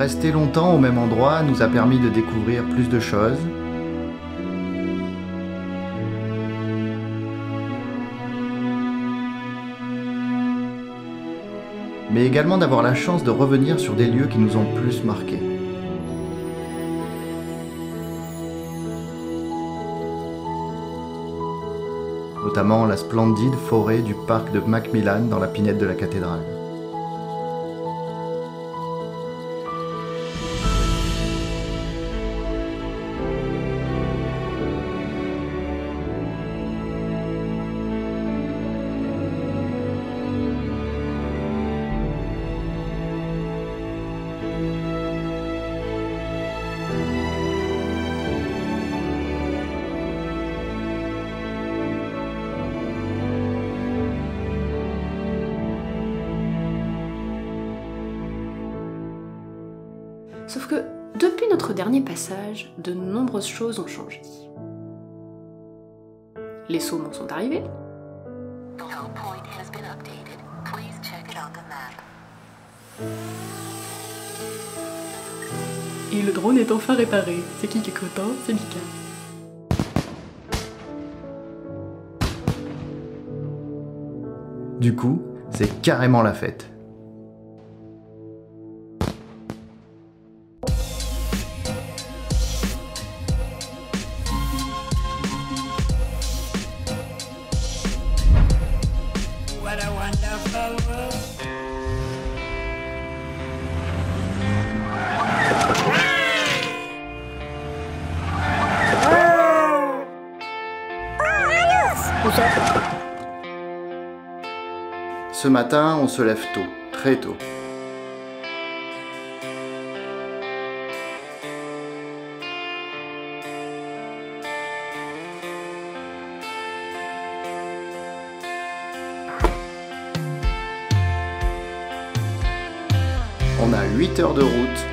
Rester longtemps au même endroit nous a permis de découvrir plus de choses. Mais également d'avoir la chance de revenir sur des lieux qui nous ont plus marqués. Notamment la splendide forêt du parc de Macmillan dans la pinède de la cathédrale. Sauf que, depuis notre dernier passage, de nombreuses choses ont changé. Les saumons sont arrivés. Et le drone est enfin réparé. C'est qui est content? C'est Mika. Du coup, c'est carrément la fête. Ce matin, on se lève tôt, très tôt. On a 8 heures de route,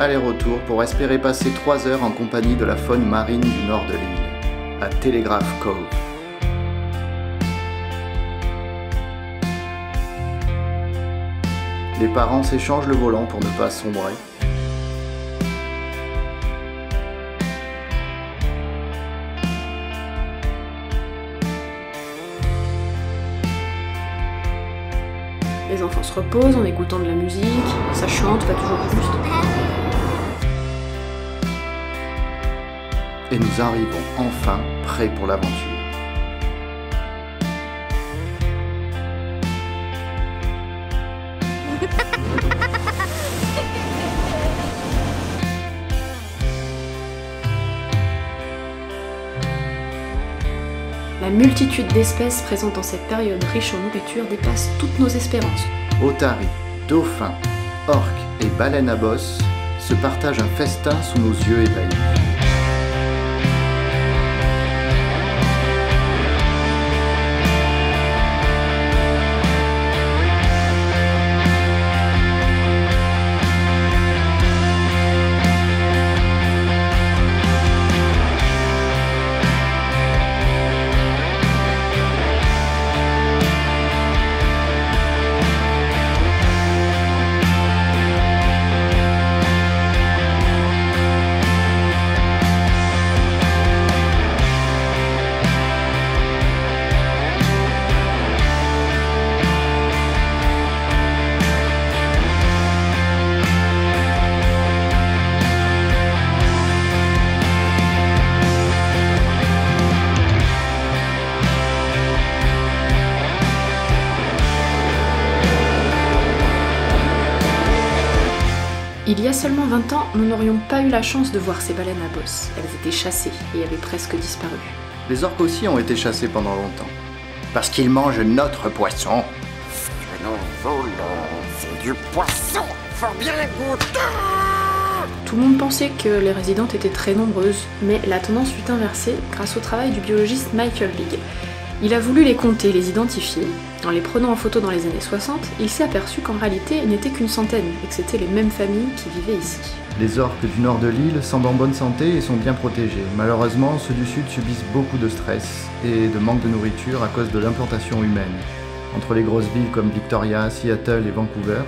aller-retour, pour espérer passer 3 heures en compagnie de la faune marine du nord de l'île, à Telegraph Cove. Les parents s'échangent le volant pour ne pas sombrer. Les enfants se reposent en écoutant de la musique, ça chante, pas toujours juste. Et nous arrivons enfin prêts pour l'aventure. La multitude d'espèces présentes en cette période riche en nourriture dépasse toutes nos espérances. Otaries, dauphins, orques et baleines à bosse se partagent un festin sous nos yeux ébahis. Il y a seulement 20 ans, nous n'aurions pas eu la chance de voir ces baleines à bosse. Elles étaient chassées et avaient presque disparu. Les orques aussi ont été chassés pendant longtemps. Parce qu'ils mangent notre poisson. Je n'en vole, c'est du poisson. Faut bien goûter. Tout le monde pensait que les résidentes étaient très nombreuses, mais la tendance fut inversée grâce au travail du biologiste Michael Big. Il a voulu les compter, les identifier. En les prenant en photo dans les années 60, il s'est aperçu qu'en réalité, ils n'étaient qu'une centaine, et que c'était les mêmes familles qui vivaient ici. Les orques du nord de l'île semblent en bonne santé et sont bien protégés. Malheureusement, ceux du sud subissent beaucoup de stress et de manque de nourriture à cause de l'implantation humaine. Entre les grosses villes comme Victoria, Seattle et Vancouver,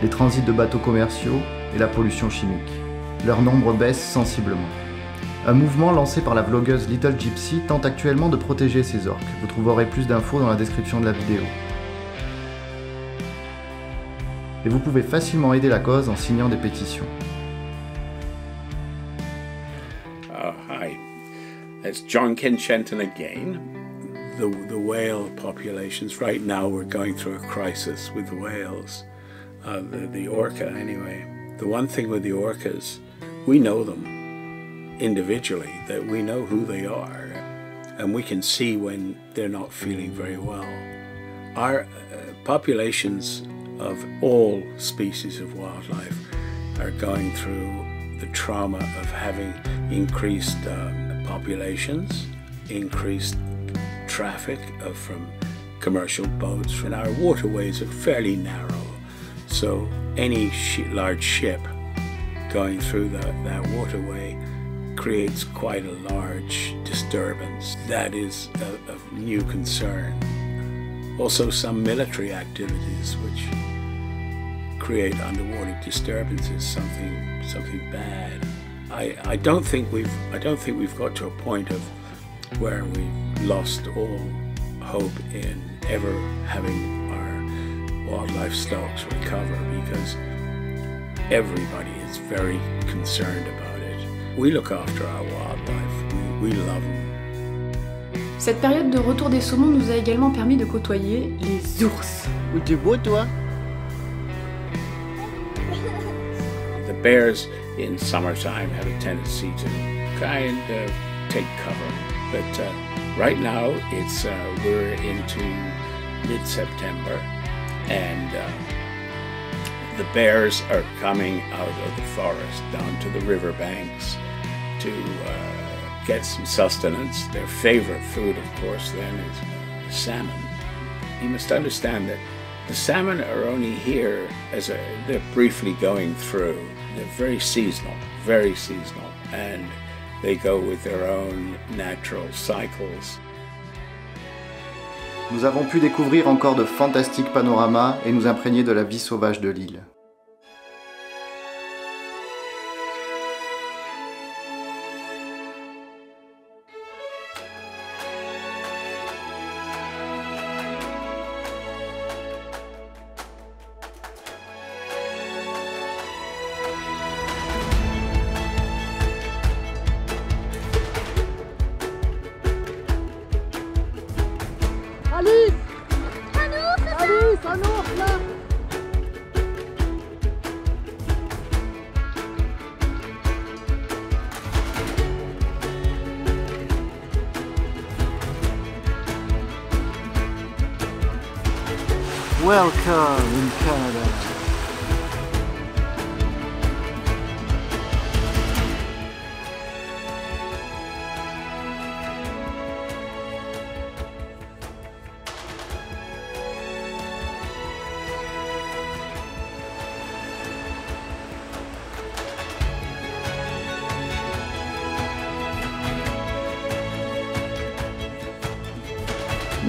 les transits de bateaux commerciaux, et la pollution chimique. Leur nombre baisse sensiblement. Un mouvement lancé par la vlogueuse Little Gypsy tente actuellement de protéger ces orques. Vous trouverez plus d'infos dans la description de la vidéo. Et vous pouvez facilement aider la cause en signant des pétitions. Hi, it's John Kenchenton again. The whale populations right now, we're going through a crisis with whales, the orca anyway. The one thing with the orcas, we know them individually, that we know who they are, and we can see when they're not feeling very well. Our populations of all species of wildlife are going through the trauma of having increased populations, increased traffic from commercial boats, and our waterways are fairly narrow, so any large ship going through that waterway creates quite a large disturbance. That is a new concern. Also some military activities which create underwater disturbances, something bad. I don't think we've got to a point of where we've lost all hope in ever having our wildlife stocks recover, because everybody is very concerned about it. We look after our wildlife, we love them. Cette période de retour des saumons nous a également permis de côtoyer les ours. Où tu vois, toi? The bears in summertime have a tendency to try and take cover. But right now, we're into mid-September, and the bears are coming out of the forest down to the riverbanks to get some sustenance. Their favorite food, of course, then is salmon. You must understand that the salmon are only here they're briefly going through. They're very seasonal, and they go with their own natural cycles. Nous avons pu découvrir encore de fantastiques panoramas et nous imprégner de la vie sauvage de l'île. Welcome in Canada.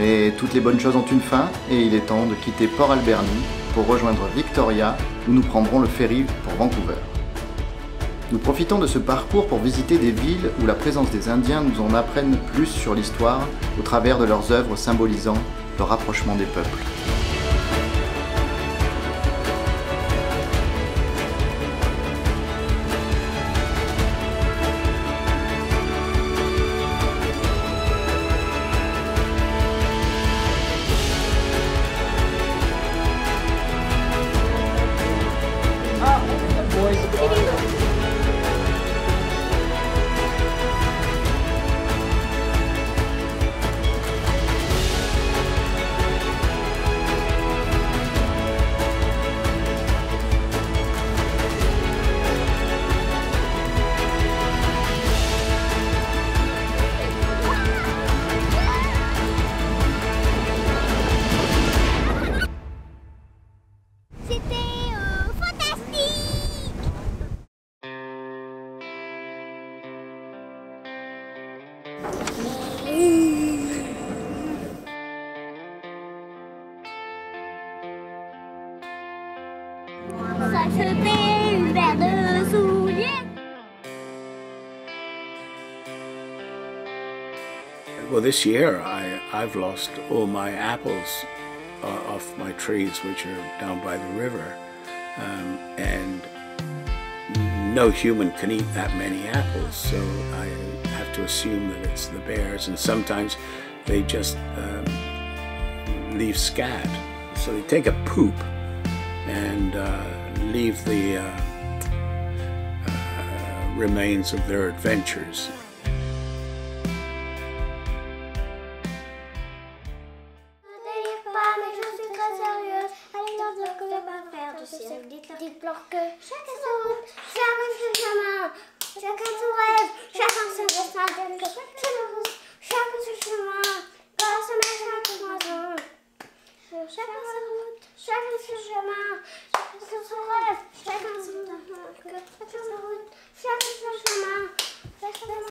Mais toutes les bonnes choses ont une fin et il est temps de quitter Port Alberni pour rejoindre Victoria où nous prendrons le ferry pour Vancouver. Nous profitons de ce parcours pour visiter des villes où la présence des Indiens nous en apprenne plus sur l'histoire au travers de leurs œuvres symbolisant le rapprochement des peuples. Super belle. Well, this year I've lost all my apples off my trees, which are down by the river, and no human can eat that many apples, so I have to assume that it's the bears, and sometimes they just leave scat. So they take a poop and leave the remains of their adventures. Chacun se rêve, chacun se ressent,